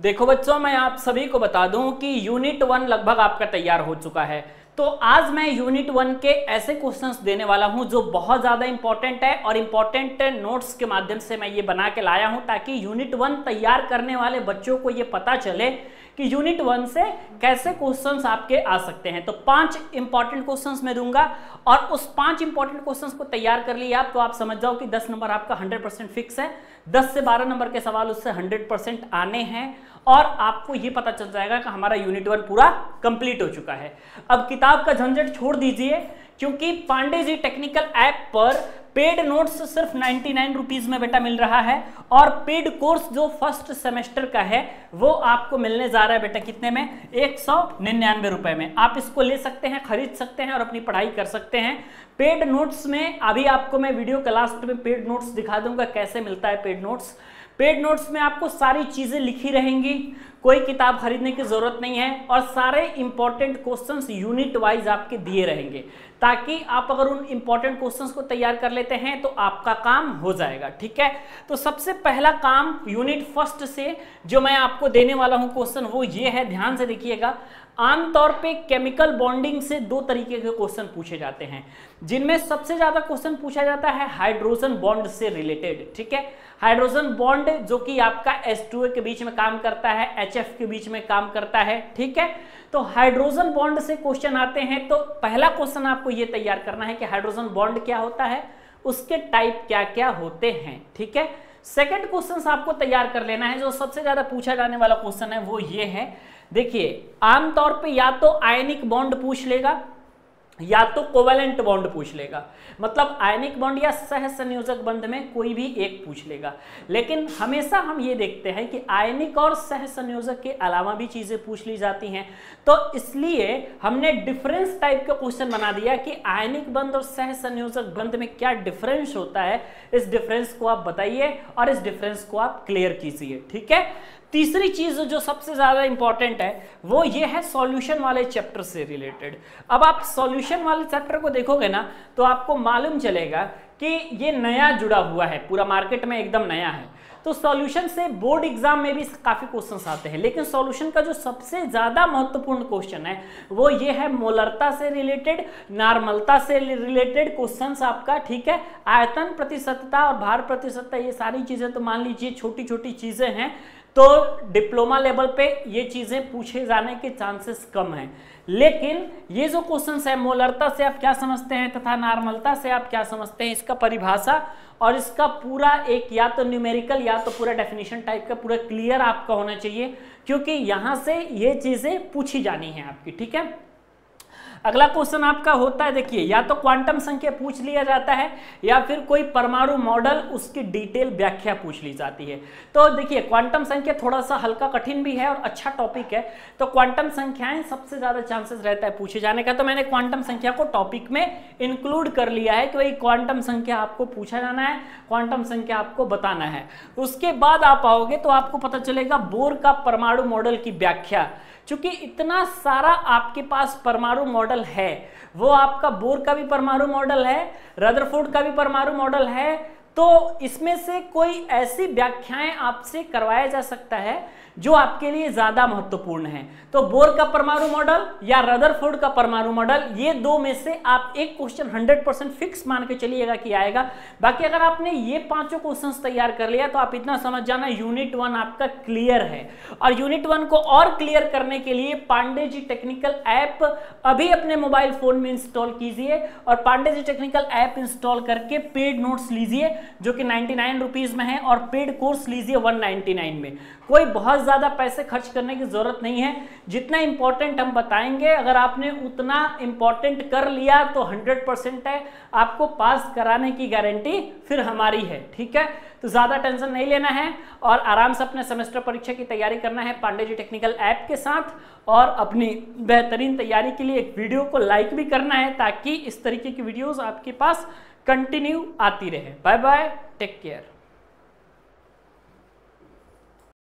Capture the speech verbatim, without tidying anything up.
देखो बच्चों, मैं आप सभी को बता दूं कि यूनिट वन लगभग आपका तैयार हो चुका है। तो आज मैं यूनिट वन के ऐसे क्वेश्चंस देने वाला हूं जो बहुत ज़्यादा इंपॉर्टेंट है और इम्पॉर्टेंट नोट्स के माध्यम से मैं ये बना के लाया हूं ताकि यूनिट वन तैयार करने वाले बच्चों को ये पता चले कि यूनिट वन से कैसे क्वेश्चंस आपके आ सकते हैं। तो पांच इंपॉर्टेंट क्वेश्चंस मैं दूंगा और उस पांच इंपॉर्टेंट क्वेश्चंस को तैयार कर लिए आप तो आप समझ जाओ कि दस नंबर आपका हंड्रेड परसेंट फिक्स है। दस से बारह नंबर के सवाल उससे हंड्रेड परसेंट आने हैं और आपको ये पता चल जाएगा कि हमारा यूनिट वन पूरा कंप्लीट हो चुका है। अब किताब का झंझट छोड़ दीजिए क्योंकि पांडे जी टेक्निकल ऐप पर पेड नोट्स सिर्फ निन्यानवे रुपीस में बेटा मिल रहा है और पेड कोर्स जो फर्स्ट सेमेस्टर का है वो आपको मिलने जा रहा है बेटा कितने में, एक सौ निन्यानवे रुपये में। आप इसको ले सकते हैं, खरीद सकते हैं और अपनी पढ़ाई कर सकते हैं। पेड नोट्स में अभी आपको मैं वीडियो के लास्ट में पेड नोट्स दिखा दूंगा कैसे मिलता है पेड नोट्स। पेड नोट्स में आपको सारी चीज़ें लिखी रहेंगी, कोई किताब खरीदने की ज़रूरत नहीं है और सारे इंपॉर्टेंट क्वेश्चंस यूनिट वाइज आपके दिए रहेंगे ताकि आप अगर उन इंपॉर्टेंट क्वेश्चंस को तैयार कर लेते हैं तो आपका काम हो जाएगा। ठीक है, तो सबसे पहला काम यूनिट फर्स्ट से जो मैं आपको देने वाला हूं क्वेश्चन वो ये है, ध्यान से देखिएगा। आमतौर पे केमिकल बॉन्डिंग से दो तरीके के क्वेश्चन पूछे जाते हैं जिनमें सबसे ज़्यादा क्वेश्चन पूछा जाता है हाइड्रोजन बॉन्ड से रिलेटेड। ठीक है, हाइड्रोजन बॉन्ड जो कि आपका एच टू ओ के बीच में काम करता है, एच एफ के बीच में काम करता है। ठीक है, तो हाइड्रोजन बॉन्ड से क्वेश्चन आते हैं। तो पहला क्वेश्चन आपको ये तैयार करना है कि हाइड्रोजन बॉन्ड क्या होता है, उसके टाइप क्या क्या होते हैं। ठीक है, सेकंड क्वेश्चन आपको तैयार कर लेना है जो सबसे ज्यादा पूछा जाने वाला क्वेश्चन है वो ये है। देखिए, आमतौर पे या तो आयनिक बॉन्ड पूछ लेगा या तो कोवेलेंट बॉन्ड पूछ लेगा, मतलब आयनिक बॉन्ड या सहसंयोजक बंध में कोई भी एक पूछ लेगा। लेकिन हमेशा हम ये देखते हैं कि आयनिक और सहसंयोजक के अलावा भी चीज़ें पूछ ली जाती हैं, तो इसलिए हमने डिफरेंस टाइप का क्वेश्चन बना दिया कि आयनिक बंध और सहसंयोजक बंध में क्या डिफरेंस होता है। इस डिफरेंस को आप बताइए और इस डिफरेंस को आप क्लियर कीजिए। ठीक है, तीसरी चीज जो सबसे ज़्यादा इंपॉर्टेंट है वो ये है सॉल्यूशन वाले चैप्टर से रिलेटेड। अब आप सॉल्यूशन वाले चैप्टर को देखोगे ना तो आपको मालूम चलेगा कि ये नया जुड़ा हुआ है, पूरा मार्केट में एकदम नया है। तो सॉल्यूशन से बोर्ड एग्जाम में भी काफ़ी क्वेश्चन आते हैं, लेकिन सॉल्यूशन का जो सबसे ज़्यादा महत्वपूर्ण क्वेश्चन है वो ये है मोलरता से रिलेटेड, नॉर्मलता से रिलेटेड क्वेश्चंस आपका। ठीक है, आयतन प्रतिशतता और भार प्रतिशतता, ये सारी चीज़ें तो मान लीजिए छोटी छोटी चीज़ें हैं, तो डिप्लोमा लेवल पे ये चीज़ें पूछे जाने के चांसेस कम हैं। लेकिन ये जो क्वेश्चंस है, मोलरता से आप क्या समझते हैं तथा नॉर्मलता से आप क्या समझते हैं, इसका परिभाषा और इसका पूरा एक या तो न्यूमेरिकल या तो पूरा डेफिनेशन टाइप का पूरा क्लियर आपका होना चाहिए, क्योंकि यहाँ से ये चीज़ें पूछी जानी है आपकी। ठीक है, अगला क्वेश्चन आपका होता है, देखिए, या तो क्वांटम संख्या पूछ लिया जाता है या फिर कोई परमाणु मॉडल उसकी डिटेल व्याख्या पूछ ली जाती है। तो देखिए, क्वांटम संख्या थोड़ा सा हल्का कठिन भी है और अच्छा टॉपिक है, तो क्वांटम संख्याएं सबसे ज़्यादा चांसेस रहता है पूछे जाने का। तो मैंने क्वांटम संख्या को टॉपिक में इंक्लूड कर लिया है कि भाई क्वांटम संख्या आपको पूछा जाना है, क्वांटम संख्या आपको बताना है। उसके बाद आप आओगे तो आपको पता चलेगा बोर का परमाणु मॉडल की व्याख्या। चूंकि इतना सारा आपके पास परमाणु मॉडल है, वो आपका बोर का भी परमाणु मॉडल है, रदरफोर्ड का भी परमाणु मॉडल है, तो इसमें से कोई ऐसी व्याख्याएं आपसे करवाया जा सकता है जो आपके लिए ज़्यादा महत्वपूर्ण है। तो बोर का परमाणु मॉडल या रदरफोर्ड का परमाणु मॉडल, ये दो में से आप एक क्वेश्चन हंड्रेड परसेंट फिक्स मान के चलिएगा कि आएगा। बाकी अगर आपने ये पांचों क्वेश्चंस तैयार कर लिया तो आप इतना समझ जाना यूनिट वन आपका क्लियर है। और यूनिट वन को और क्लियर करने के लिए पांडे जी टेक्निकल ऐप अभी अपने मोबाइल फ़ोन में इंस्टॉल कीजिए और Pandey ji technical app install करके पेड नोट्स लीजिए जो कि निन्यानवे रुपीस में है और पेड कोर्स लीजिए एक सौ निन्यानवे में। कोई बहुत ज़्यादा पैसे खर्च करने की ज़रूरत नहीं है, जितना इंपॉर्टेंट हम बताएंगे अगर आपने उतना इंपॉर्टेंट कर लिया तो हंड्रेड परसेंट है आपको पास कराने की गारंटी फिर हमारी है। ठीक है, तो ज़्यादा टेंशन नहीं लेना है और आराम से अपने सेमेस्टर परीक्षा की तैयारी करना है पांडे जी टेक्निकल ऐप के साथ। और अपनी बेहतरीन तैयारी के लिए एक वीडियो को लाइक भी करना है ताकि इस तरीके की वीडियोज़ आपके पास कंटिन्यू आती रहे। Bye bye, take care.